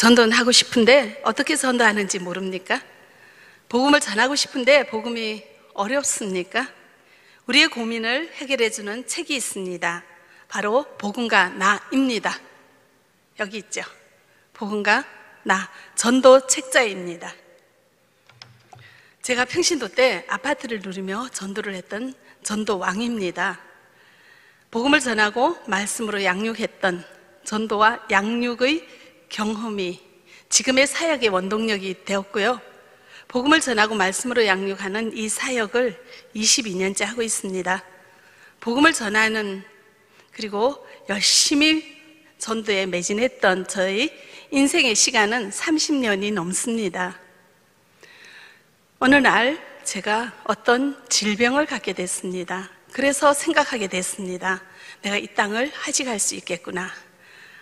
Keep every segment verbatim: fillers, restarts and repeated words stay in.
전도하고 싶은데 어떻게 전도하는지 모릅니까? 복음을 전하고 싶은데 복음이 어렵습니까? 우리의 고민을 해결해주는 책이 있습니다. 바로 복음과 나입니다. 여기 있죠? 복음과 나, 전도 책자입니다. 제가 평신도 때 아파트를 누리며 전도를 했던 전도왕입니다. 복음을 전하고 말씀으로 양육했던 전도와 양육의 경험이 지금의 사역의 원동력이 되었고요, 복음을 전하고 말씀으로 양육하는 이 사역을 이십이 년째 하고 있습니다. 복음을 전하는, 그리고 열심히 전도에 매진했던 저의 인생의 시간은 삼십 년이 넘습니다. 어느 날 제가 어떤 질병을 갖게 됐습니다. 그래서 생각하게 됐습니다. 내가 이 땅을 하직할 수 있겠구나,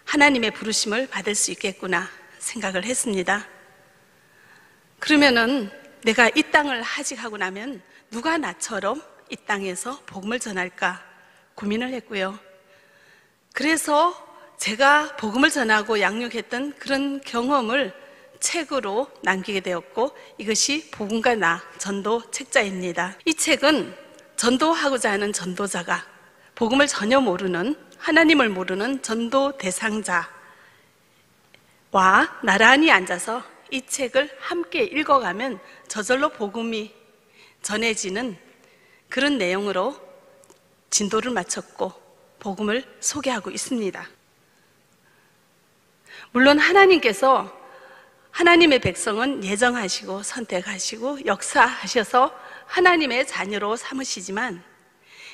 하나님의 부르심을 받을 수 있겠구나 생각을 했습니다. 그러면은 내가 이 땅을 하직하고 나면 누가 나처럼 이 땅에서 복음을 전할까 고민을 했고요. 그래서 제가 복음을 전하고 양육했던 그런 경험을 책으로 남기게 되었고, 이것이 복음과 나 전도 책자입니다. 이 책은 전도하고자 하는 전도자가 복음을 전혀 모르는, 하나님을 모르는 전도 대상자와 나란히 앉아서 이 책을 함께 읽어가면 저절로 복음이 전해지는 그런 내용으로 진도를 마쳤고 복음을 소개하고 있습니다. 물론 하나님께서 하나님의 백성은 예정하시고 선택하시고 역사하셔서 하나님의 자녀로 삼으시지만,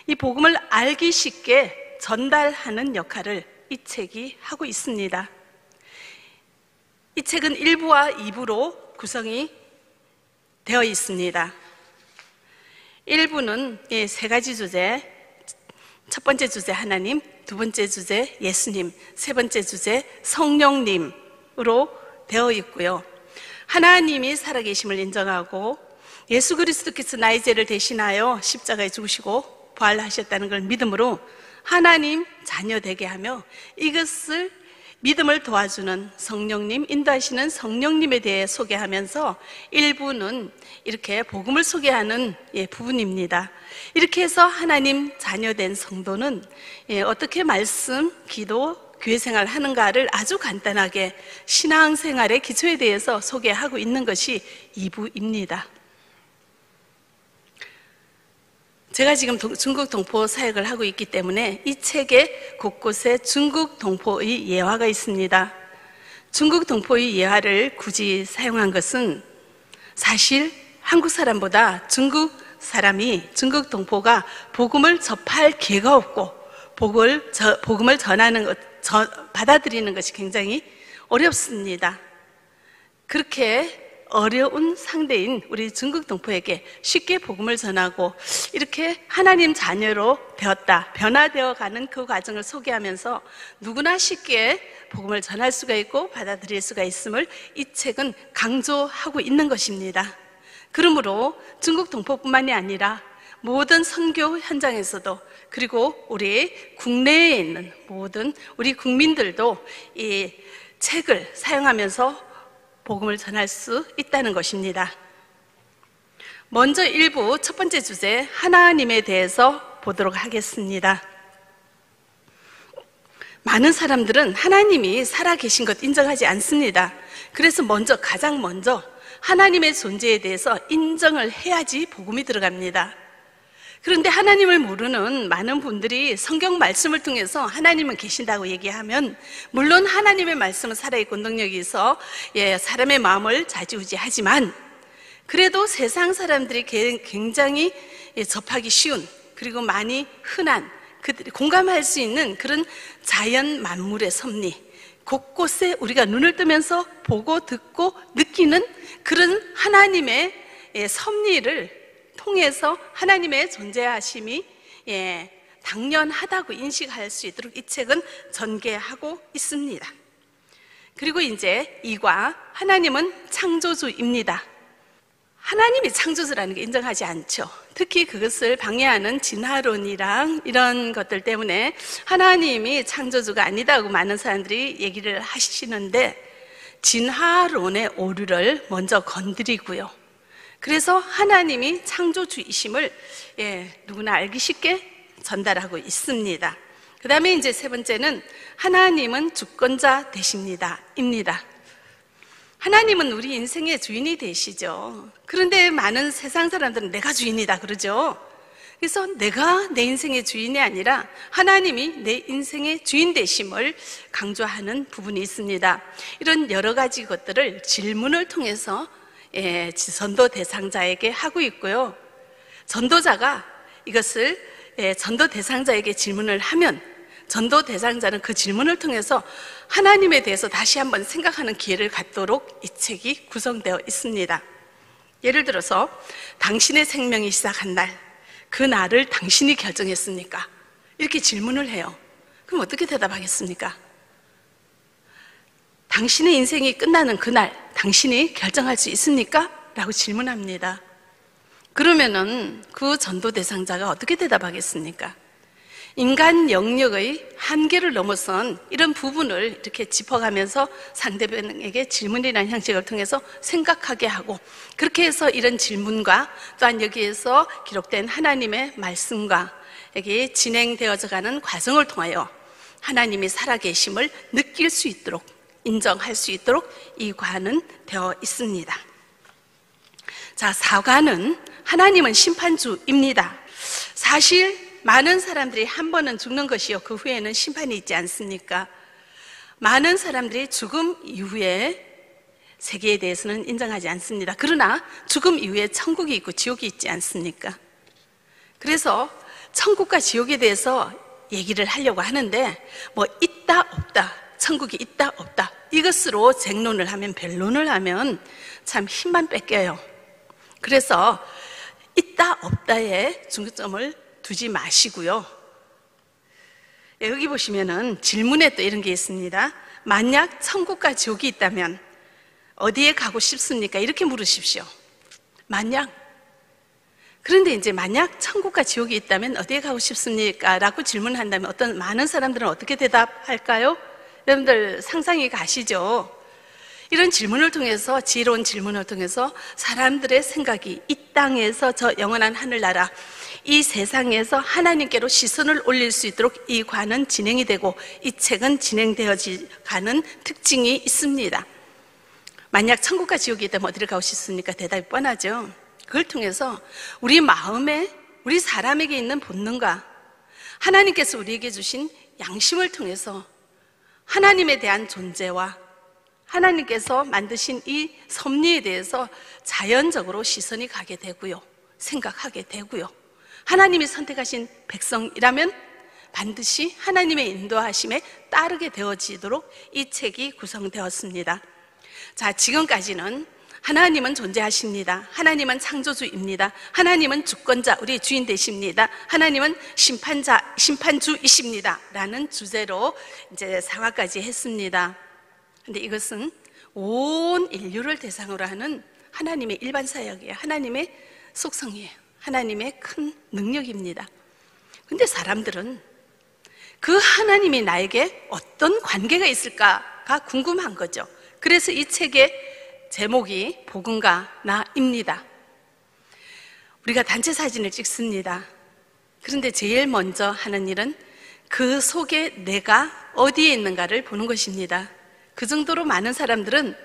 이 복음을 알기 쉽게 전달하는 역할을 이 책이 하고 있습니다. 이 책은 일 부와 이 부로 구성이 되어 있습니다. 일 부는 세 가지 주제, 첫 번째 주제 하나님, 두 번째 주제 예수님, 세 번째 주제 성령님으로 되어 있고요. 하나님이 살아계심을 인정하고 예수 그리스도께서 나의 죄를 대신하여 십자가에 죽으시고 부활하셨다는 걸 믿음으로 하나님 자녀 되게 하며, 이것을 믿음을 도와주는 성령님, 인도하시는 성령님에 대해 소개하면서 일 부는 이렇게 복음을 소개하는 부분입니다. 이렇게 해서 하나님 자녀된 성도는 어떻게 말씀, 기도, 교회 생활 하는가를 아주 간단하게 신앙생활의 기초에 대해서 소개하고 있는 것이 이 부입니다. 제가 지금 동, 중국 동포 사역을 하고 있기 때문에 이 책에 곳곳에 중국 동포의 예화가 있습니다. 중국 동포의 예화를 굳이 사용한 것은, 사실 한국 사람보다 중국 사람이, 중국 동포가 복음을 접할 기회가 없고 복음을, 저, 복음을 전하는 것, 저, 받아들이는 것이 굉장히 어렵습니다. 그렇게 어려운 상대인 우리 중국 동포에게 쉽게 복음을 전하고 이렇게 하나님 자녀로 되었다, 변화되어가는 그 과정을 소개하면서 누구나 쉽게 복음을 전할 수가 있고 받아들일 수가 있음을 이 책은 강조하고 있는 것입니다. 그러므로 중국 동포뿐만이 아니라 모든 선교 현장에서도, 그리고 우리 국내에 있는 모든 우리 국민들도 이 책을 사용하면서 복음을 전할 수 있다는 것입니다. 먼저 일 부 첫 번째 주제 하나님에 대해서 보도록 하겠습니다. 많은 사람들은 하나님이 살아계신 것 인정하지 않습니다. 그래서 먼저, 가장 먼저 하나님의 존재에 대해서 인정을 해야지 복음이 들어갑니다. 그런데 하나님을 모르는 많은 분들이 성경 말씀을 통해서 하나님은 계신다고 얘기하면, 물론 하나님의 말씀은 살아있고 능력이 있어 예, 사람의 마음을 좌지우지하지만, 그래도 세상 사람들이 굉장히 예, 접하기 쉬운, 그리고 많이 흔한, 그들이 공감할 수 있는 그런 자연 만물의 섭리, 곳곳에 우리가 눈을 뜨면서 보고 듣고 느끼는 그런 하나님의 예, 섭리를 통해서 하나님의 존재하심이 예, 당연하다고 인식할 수 있도록 이 책은 전개하고 있습니다. 그리고 이제 이과 하나님은 창조주입니다. 하나님이 창조주라는 게 인정하지 않죠. 특히 그것을 방해하는 진화론이랑 이런 것들 때문에 하나님이 창조주가 아니다고 많은 사람들이 얘기를 하시는데, 진화론의 오류를 먼저 건드리고요. 그래서 하나님이 창조주이심을 예, 누구나 알기 쉽게 전달하고 있습니다. 그 다음에 이제 세 번째는 하나님은 주권자 되십니다 입니다. 하나님은 우리 인생의 주인이 되시죠. 그런데 많은 세상 사람들은 내가 주인이다 그러죠. 그래서 내가 내 인생의 주인이 아니라 하나님이 내 인생의 주인 되심을 강조하는 부분이 있습니다. 이런 여러 가지 것들을 질문을 통해서 예, 전도 대상자에게 하고 있고요. 전도자가 이것을 예, 전도 대상자에게 질문을 하면 전도 대상자는 그 질문을 통해서 하나님에 대해서 다시 한번 생각하는 기회를 갖도록 이 책이 구성되어 있습니다. 예를 들어서 당신의 생명이 시작한 날, 그 날을 당신이 결정했습니까? 이렇게 질문을 해요. 그럼 어떻게 대답하겠습니까? 당신의 인생이 끝나는 그날 당신이 결정할 수 있습니까? 라고 질문합니다. 그러면은 그 전도 대상자가 어떻게 대답하겠습니까? 인간 영역의 한계를 넘어선 이런 부분을 이렇게 짚어가면서 상대방에게 질문이라는 형식을 통해서 생각하게 하고, 그렇게 해서 이런 질문과 또한 여기에서 기록된 하나님의 말씀과 여기 진행되어져가는 과정을 통하여 하나님이 살아계심을 느낄 수 있도록, 인정할 수 있도록 이 관은 되어 있습니다. 자, 사관은 하나님은 심판주입니다. 사실 많은 사람들이 한 번은 죽는 것이요 그 후에는 심판이 있지 않습니까? 많은 사람들이 죽음 이후에 세계에 대해서는 인정하지 않습니다. 그러나 죽음 이후에 천국이 있고 지옥이 있지 않습니까? 그래서 천국과 지옥에 대해서 얘기를 하려고 하는데 뭐 있다 없다, 천국이 있다 없다, 이것으로 쟁론을 하면, 변론을 하면 참 힘만 뺏겨요. 그래서 있다 없다에 중점을 두지 마시고요. 여기 보시면은 질문에 또 이런 게 있습니다. 만약 천국과 지옥이 있다면 어디에 가고 싶습니까? 이렇게 물으십시오. 만약. 그런데 이제 만약 천국과 지옥이 있다면 어디에 가고 싶습니까? 라고 질문한다면 어떤 많은 사람들은 어떻게 대답할까요? 여러분들 상상이 가시죠? 이런 질문을 통해서, 지혜로운 질문을 통해서 사람들의 생각이 이 땅에서 저 영원한 하늘나라, 이 세상에서 하나님께로 시선을 올릴 수 있도록 이 관은 진행이 되고 이 책은 진행되어지는 특징이 있습니다. 만약 천국과 지옥이 있다면 어디를 가고 싶습니까? 대답이 뻔하죠. 그걸 통해서 우리 마음에, 우리 사람에게 있는 본능과 하나님께서 우리에게 주신 양심을 통해서 하나님에 대한 존재와 하나님께서 만드신 이 섭리에 대해서 자연적으로 시선이 가게 되고요, 생각하게 되고요, 하나님이 선택하신 백성이라면 반드시 하나님의 인도하심에 따르게 되어지도록 이 책이 구성되었습니다. 자, 지금까지는 하나님은 존재하십니다, 하나님은 창조주입니다, 하나님은 주권자, 우리의 주인 되십니다, 하나님은 심판자, 심판주이십니다 라는 주제로 이제 사화까지 했습니다. 근데 이것은 온 인류를 대상으로 하는 하나님의 일반 사역이에요. 하나님의 속성이에요. 하나님의 큰 능력입니다. 근데 사람들은 그 하나님이 나에게 어떤 관계가 있을까가 궁금한 거죠. 그래서 이 책의 제목이 복음과 나입니다. 우리가 단체 사진을 찍습니다. 그런데 제일 먼저 하는 일은 그 속에 내가 어디에 있는가를 보는 것입니다. 그 정도로 많은 사람들은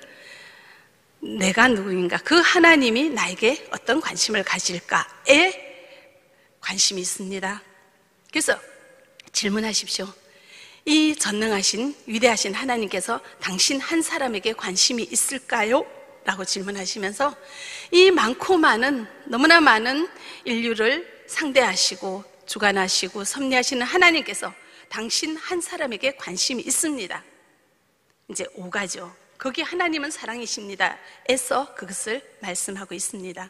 내가 누구인가, 그 하나님이 나에게 어떤 관심을 가질까에 관심이 있습니다. 그래서 질문하십시오. 이 전능하신, 위대하신 하나님께서 당신 한 사람에게 관심이 있을까요? 라고 질문하시면서 이 많고 많은, 너무나 많은 인류를 상대하시고 주관하시고 섭리하시는 하나님께서 당신 한 사람에게 관심이 있습니다. 이제 오가죠. 거기 하나님은 사랑이십니다 에서 그것을 말씀하고 있습니다.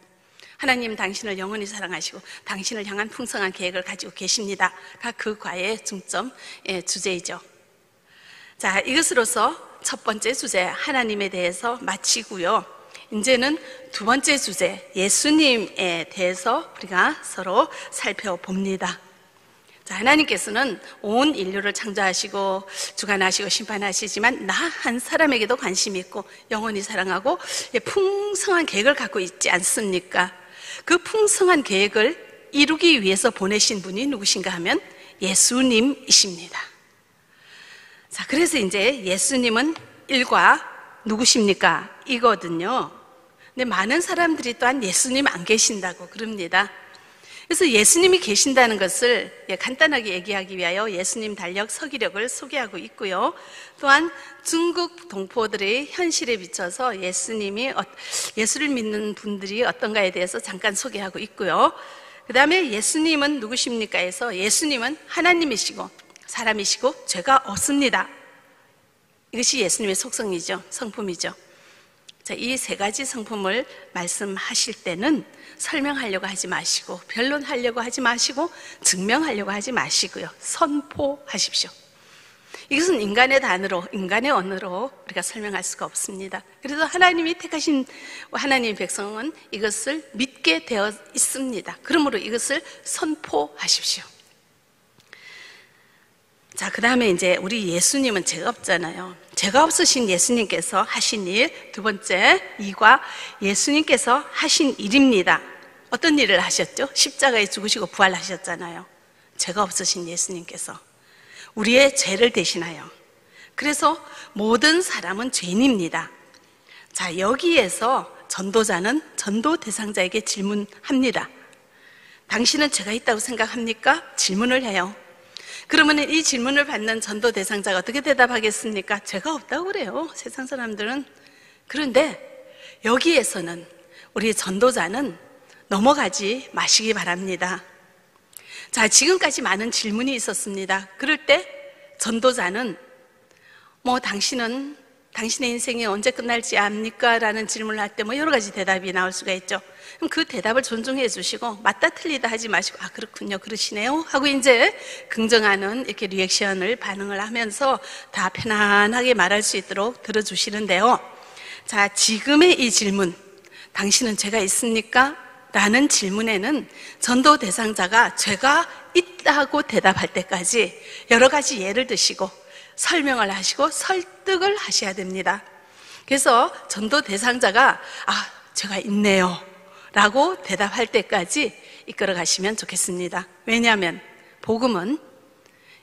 하나님 당신을 영원히 사랑하시고 당신을 향한 풍성한 계획을 가지고 계십니다 가 그 과의 중점 주제이죠. 자, 이것으로서 첫 번째 주제 하나님에 대해서 마치고요, 이제는 두 번째 주제 예수님에 대해서 우리가 서로 살펴봅니다. 하나님께서는 온 인류를 창조하시고 주관하시고 심판하시지만 나 한 사람에게도 관심이 있고 영원히 사랑하고 풍성한 계획을 갖고 있지 않습니까? 그 풍성한 계획을 이루기 위해서 보내신 분이 누구신가 하면 예수님이십니다. 자, 그래서 이제 예수님은 일과 누구십니까? 이거든요. 근데 많은 사람들이 또한 예수님 안 계신다고 그럽니다. 그래서 예수님이 계신다는 것을 간단하게 얘기하기 위하여 예수님 달력, 서기력을 소개하고 있고요. 또한 중국 동포들의 현실에 비춰서 예수님이, 예수를 믿는 분들이 어떤가에 대해서 잠깐 소개하고 있고요. 그 다음에 예수님은 누구십니까? 해서 예수님은 하나님이시고 사람이시고 죄가 없습니다. 이것이 예수님의 속성이죠. 성품이죠. 자, 이 세 가지 성품을 말씀하실 때는 설명하려고 하지 마시고 변론하려고 하지 마시고 증명하려고 하지 마시고요. 선포하십시오. 이것은 인간의 단어로, 인간의 언어로 우리가 설명할 수가 없습니다. 그래서 하나님이 택하신 하나님의 백성은 이것을 믿게 되어 있습니다. 그러므로 이것을 선포하십시오. 자, 그 다음에 이제 우리 예수님은 죄가 없잖아요. 죄가 없으신 예수님께서 하신 일, 두 번째 이과 예수님께서 하신 일입니다. 어떤 일을 하셨죠? 십자가에 죽으시고 부활하셨잖아요. 죄가 없으신 예수님께서 우리의 죄를 대신하여, 그래서 모든 사람은 죄인입니다. 자, 여기에서 전도자는 전도 대상자에게 질문합니다. 당신은 죄가 있다고 생각합니까? 질문을 해요. 그러면 이 질문을 받는 전도 대상자가 어떻게 대답하겠습니까? 죄가 없다고 그래요, 세상 사람들은. 그런데 여기에서는 우리 전도자는 넘어가지 마시기 바랍니다. 자, 지금까지 많은 질문이 있었습니다. 그럴 때 전도자는 뭐 당신은 당신의 인생이 언제 끝날지 압니까? 라는 질문을 할 때 뭐 여러 가지 대답이 나올 수가 있죠. 그럼 그 대답을 존중해 주시고 맞다 틀리다 하지 마시고 아 그렇군요, 그러시네요 하고 이제 긍정하는 이렇게 리액션을, 반응을 하면서 다 편안하게 말할 수 있도록 들어주시는데요. 자, 지금의 이 질문, 당신은 죄가 있습니까? 라는 질문에는 전도 대상자가 죄가 있다고 대답할 때까지 여러 가지 예를 드시고 설명을 하시고 설득을 하셔야 됩니다. 그래서 전도 대상자가 아, 죄가 있네요 라고 대답할 때까지 이끌어 가시면 좋겠습니다. 왜냐하면 복음은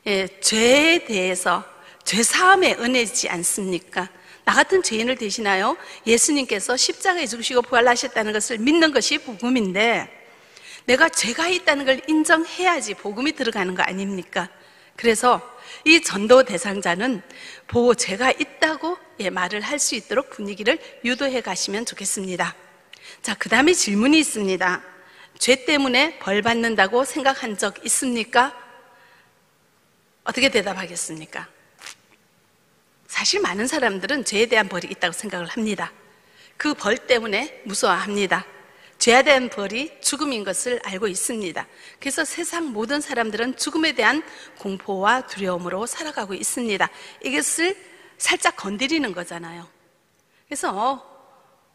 예, 죄에 대해서 죄사함의 은혜지 않습니까? 나 같은 죄인을 대신하여 예수님께서 십자가에 죽으시고 부활하셨다는 것을 믿는 것이 복음인데, 내가 죄가 있다는 걸 인정해야지 복음이 들어가는 거 아닙니까? 그래서 이 전도 대상자는 보호 죄가 있다고 예, 말을 할 수 있도록 분위기를 유도해 가시면 좋겠습니다. 자, 그 다음에 질문이 있습니다. 죄 때문에 벌 받는다고 생각한 적 있습니까? 어떻게 대답하겠습니까? 사실 많은 사람들은 죄에 대한 벌이 있다고 생각을 합니다. 그 벌 때문에 무서워합니다. 죄에 대한 벌이 죽음인 것을 알고 있습니다. 그래서 세상 모든 사람들은 죽음에 대한 공포와 두려움으로 살아가고 있습니다. 이것을 살짝 건드리는 거잖아요. 그래서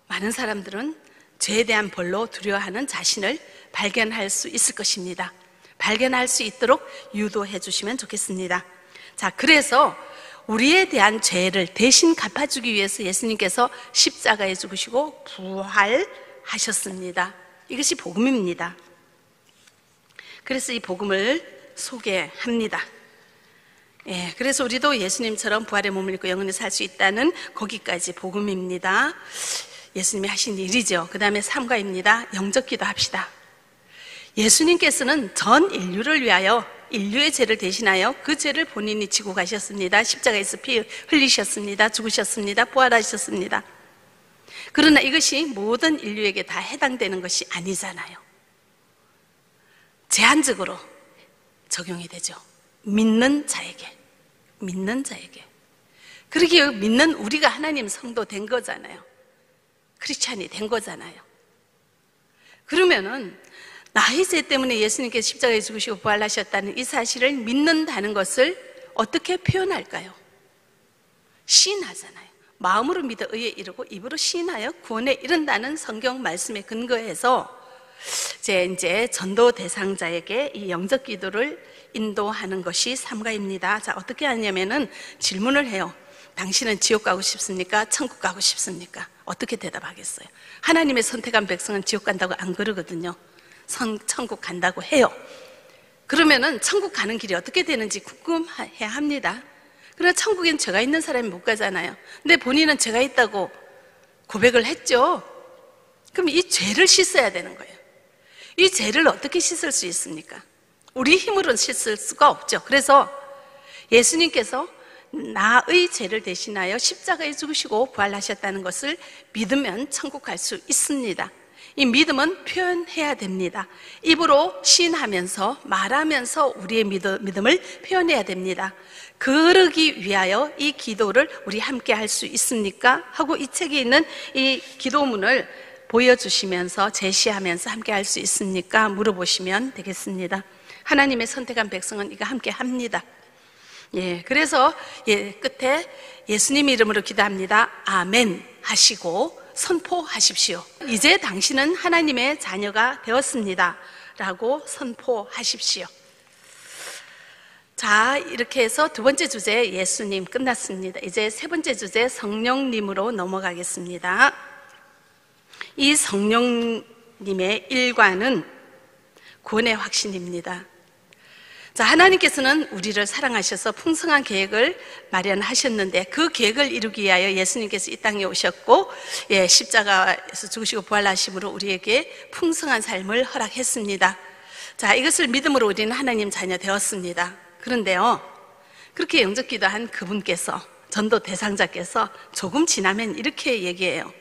많은 사람들은 죄에 대한 벌로 두려워하는 자신을 발견할 수 있을 것입니다. 발견할 수 있도록 유도해 주시면 좋겠습니다. 자, 그래서 우리에 대한 죄를 대신 갚아주기 위해서 예수님께서 십자가에 죽으시고 부활 하셨습니다. 이것이 복음입니다. 그래서 이 복음을 소개합니다. 예, 그래서 우리도 예수님처럼 부활의 몸을 입고 영원히 살 수 있다는, 거기까지 복음입니다. 예수님이 하신 일이죠. 그 다음에 삼과입니다. 영적 기도합시다. 예수님께서는 전 인류를 위하여 인류의 죄를 대신하여 그 죄를 본인이 지고 가셨습니다. 십자가에서 피 흘리셨습니다. 죽으셨습니다. 부활하셨습니다. 그러나 이것이 모든 인류에게 다 해당되는 것이 아니잖아요. 제한적으로 적용이 되죠. 믿는 자에게, 믿는 자에게. 그러기에 믿는 우리가 하나님 성도 된 거잖아요. 크리스찬이 된 거잖아요. 그러면은 나의 죄 때문에 예수님께서 십자가에 죽으시고 부활하셨다는 이 사실을 믿는다는 것을 어떻게 표현할까요? 신하잖아요. 마음으로 믿어 의에 이르고 입으로 시인하여 구원에 이른다는 성경 말씀에 근거해서 제 이제 전도 대상자에게 이 영적 기도를 인도하는 것이 삼가입니다. 자, 어떻게 하냐면은 질문을 해요. 당신은 지옥 가고 싶습니까? 천국 가고 싶습니까? 어떻게 대답하겠어요? 하나님의 선택한 백성은 지옥 간다고 안 그러거든요. 선, 천국 간다고 해요. 그러면은 천국 가는 길이 어떻게 되는지 궁금해야 합니다. 그러나 천국엔 죄가 있는 사람이 못 가잖아요. 근데 본인은 죄가 있다고 고백을 했죠. 그럼 이 죄를 씻어야 되는 거예요. 이 죄를 어떻게 씻을 수 있습니까? 우리 힘으로는 씻을 수가 없죠. 그래서 예수님께서 나의 죄를 대신하여 십자가에 죽으시고 부활하셨다는 것을 믿으면 천국 갈 수 있습니다. 이 믿음은 표현해야 됩니다. 입으로 시인하면서 말하면서 우리의 믿음을 표현해야 됩니다. 그러기 위하여 이 기도를 우리 함께 할 수 있습니까? 하고 이 책에 있는 이 기도문을 보여주시면서 제시하면서 함께 할 수 있습니까? 물어보시면 되겠습니다. 하나님의 선택한 백성은 이거 함께 합니다. 예, 그래서 예, 끝에 예수님 이름으로 기도합니다. 아멘 하시고 선포하십시오. 이제 당신은 하나님의 자녀가 되었습니다 라고 선포하십시오. 자, 이렇게 해서 두 번째 주제 예수님 끝났습니다. 이제 세 번째 주제 성령님으로 넘어가겠습니다. 이 성령님의 일과는 구원의 확신입니다. 자, 하나님께서는 우리를 사랑하셔서 풍성한 계획을 마련하셨는데 그 계획을 이루기 위하여 예수님께서 이 땅에 오셨고 예, 십자가에서 죽으시고 부활하심으로 우리에게 풍성한 삶을 허락했습니다. 자, 이것을 믿음으로 우리는 하나님 자녀 되었습니다. 그런데요, 그렇게 영접기도한 그분께서 전도 대상자께서 조금 지나면 이렇게 얘기해요.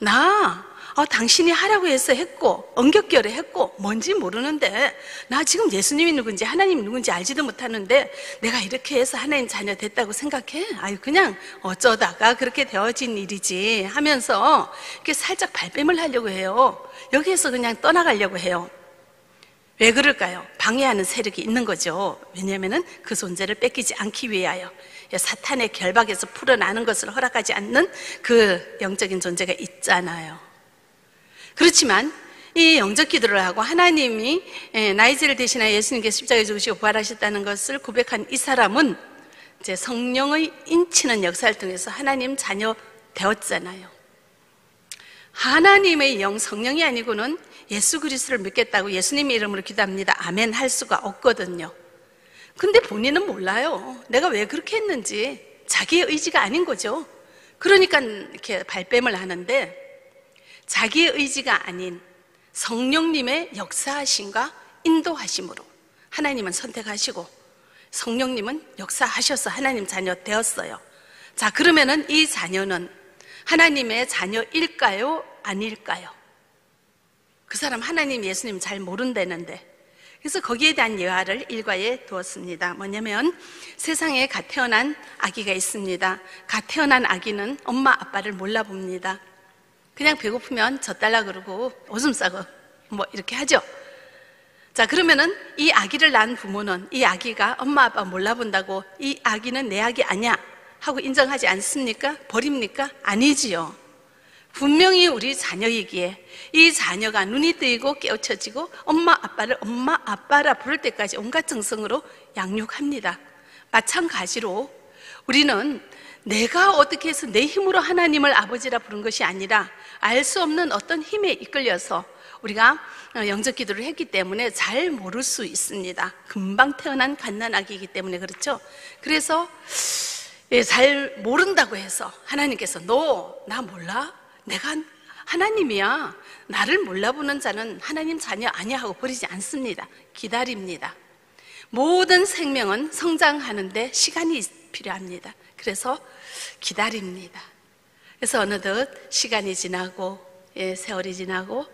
나 아, 당신이 하라고 해서 했고 엉겹결에 했고 뭔지 모르는데 나 지금 예수님이 누군지 하나님이 누군지 알지도 못하는데 내가 이렇게 해서 하나님 자녀 됐다고 생각해? 아유, 그냥 어쩌다가 그렇게 되어진 일이지 하면서 이렇게 살짝 발뺌을 하려고 해요. 여기에서 그냥 떠나가려고 해요. 왜 그럴까요? 방해하는 세력이 있는 거죠. 왜냐하면 그 존재를 뺏기지 않기 위하여 사탄의 결박에서 풀어나는 것을 허락하지 않는 그 영적인 존재가 있잖아요. 그렇지만 이 영적 기도를 하고 하나님이 나의 죄를 대신하여 예수님께서 십자가에 죽으시고 부활하셨다는 것을 고백한 이 사람은 이제 성령의 인치는 역사를 통해서 하나님 자녀 되었잖아요. 하나님의 영 성령이 아니고는 예수 그리스도를 믿겠다고 예수님의 이름으로 기도합니다. 아멘 할 수가 없거든요. 근데 본인은 몰라요. 내가 왜 그렇게 했는지 자기의 의지가 아닌 거죠. 그러니까 이렇게 발뺌을 하는데 자기의 의지가 아닌 성령님의 역사하심과 인도하심으로 하나님은 선택하시고 성령님은 역사하셔서 하나님 자녀 되었어요. 자, 그러면은 이 자녀는 하나님의 자녀일까요? 아닐까요? 그 사람 하나님 예수님 잘 모른다는데 그래서 거기에 대한 예화를 일과에 두었습니다. 뭐냐면 세상에 갓 태어난 아기가 있습니다. 갓 태어난 아기는 엄마 아빠를 몰라봅니다. 그냥 배고프면 젖달라 그러고 오줌 싸고 뭐 이렇게 하죠. 자, 그러면은 이 아기를 낳은 부모는 이 아기가 엄마 아빠 몰라본다고 이 아기는 내 아기 아니야 하고 인정하지 않습니까? 버립니까? 아니지요. 분명히 우리 자녀이기에 이 자녀가 눈이 뜨이고 깨우쳐지고 엄마 아빠를 엄마 아빠라 부를 때까지 온갖 정성으로 양육합니다. 마찬가지로 우리는 내가 어떻게 해서 내 힘으로 하나님을 아버지라 부른 것이 아니라 알 수 없는 어떤 힘에 이끌려서 우리가 영적 기도를 했기 때문에 잘 모를 수 있습니다. 금방 태어난 갓난아기이기 때문에 그렇죠. 그래서 예, 잘 모른다고 해서 하나님께서 너, 나 몰라? 내가 하나님이야. 나를 몰라보는 자는 하나님 자녀 아니야 하고 버리지 않습니다. 기다립니다. 모든 생명은 성장하는데 시간이 필요합니다. 그래서 기다립니다. 그래서 어느덧 시간이 지나고 예, 세월이 지나고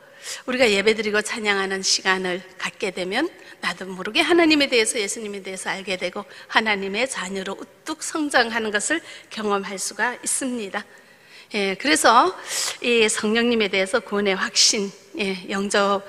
우리가 예배드리고 찬양하는 시간을 갖게 되면 나도 모르게 하나님에 대해서 예수님에 대해서 알게 되고 하나님의 자녀로 우뚝 성장하는 것을 경험할 수가 있습니다. 예, 그래서 이 성령님에 대해서 구원의 확신, 예, 영접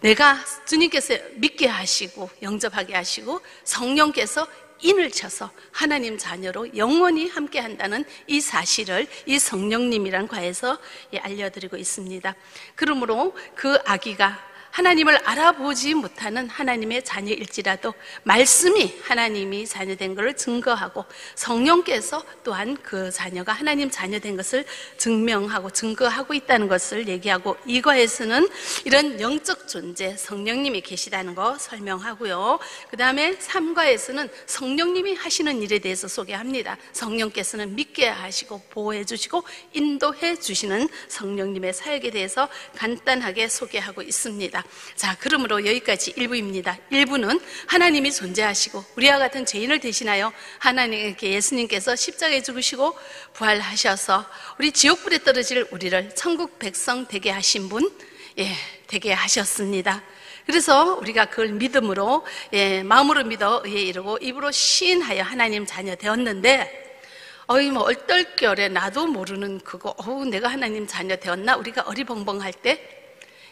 내가 주님께서 믿게 하시고 영접하게 하시고 성령께서 인을 쳐서 하나님 자녀로 영원히 함께 한다는 이 사실을 이 성령님이란 과에서 예, 알려드리고 있습니다. 그러므로 그 아기가 하나님을 알아보지 못하는 하나님의 자녀일지라도 말씀이 하나님이 자녀된 것을 증거하고 성령께서 또한 그 자녀가 하나님 자녀된 것을 증명하고 증거하고 있다는 것을 얘기하고, 이거에서는 이런 영적 존재 성령님이 계시다는 거 설명하고요. 그 다음에 삼과에서는 성령님이 하시는 일에 대해서 소개합니다. 성령께서는 믿게 하시고 보호해 주시고 인도해 주시는 성령님의 사역에 대해서 간단하게 소개하고 있습니다. 자, 그러므로 여기까지 일 부입니다. 일 부는 하나님이 존재하시고 우리와 같은 죄인을 대신하여 하나님께 예수님께서 십자가에 죽으시고 부활하셔서 우리 지옥불에 떨어질 우리를 천국 백성 되게 하신 분, 예, 되게 하셨습니다. 그래서 우리가 그걸 믿음으로, 예, 마음으로 믿어 의에 이르고 입으로 시인하여 하나님 자녀 되었는데, 어이 뭐 얼떨결에 나도 모르는 그거, 어우 내가 하나님 자녀 되었나? 우리가 어리벙벙할 때,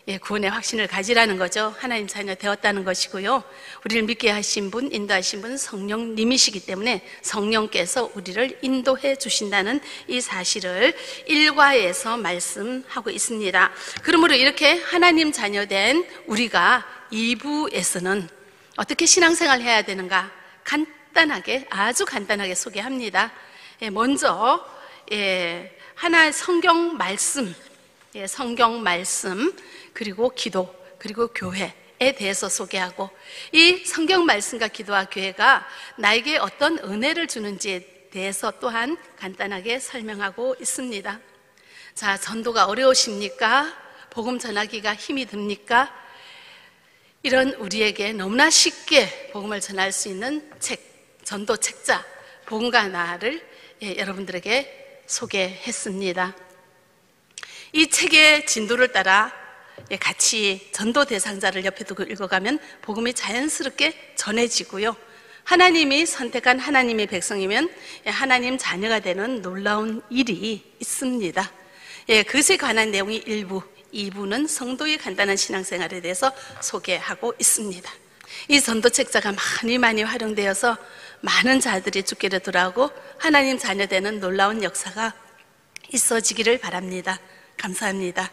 예, 구원의 확신을 가지라는 거죠. 하나님 자녀 되었다는 것이고요. 우리를 믿게 하신 분, 인도하신 분 성령님이시기 때문에 성령께서 우리를 인도해 주신다는 이 사실을 일과에서 말씀하고 있습니다. 그러므로 이렇게 하나님 자녀된 우리가 이 부에서는 어떻게 신앙생활 해야 되는가 간단하게, 아주 간단하게 소개합니다. 예, 먼저 예, 하나의 성경 말씀, 예, 성경 말씀, 그리고 기도, 그리고 교회에 대해서 소개하고, 이 성경 말씀과 기도와 교회가 나에게 어떤 은혜를 주는지에 대해서 또한 간단하게 설명하고 있습니다. 자, 전도가 어려우십니까? 복음 전하기가 힘이 듭니까? 이런 우리에게 너무나 쉽게 복음을 전할 수 있는 책, 전도 책자 복음과 나를, 예, 여러분들에게 소개했습니다. 이 책의 진도를 따라 같이 전도 대상자를 옆에 두고 읽어가면 복음이 자연스럽게 전해지고요. 하나님이 선택한 하나님의 백성이면 하나님 자녀가 되는 놀라운 일이 있습니다. 예, 그것에 관한 내용이 일 부, 이 부는 성도의 간단한 신앙생활에 대해서 소개하고 있습니다. 이 전도 책자가 많이 많이 활용되어서 많은 자들이 주께로 돌아오고 하나님 자녀 되는 놀라운 역사가 있어지기를 바랍니다. 감사합니다.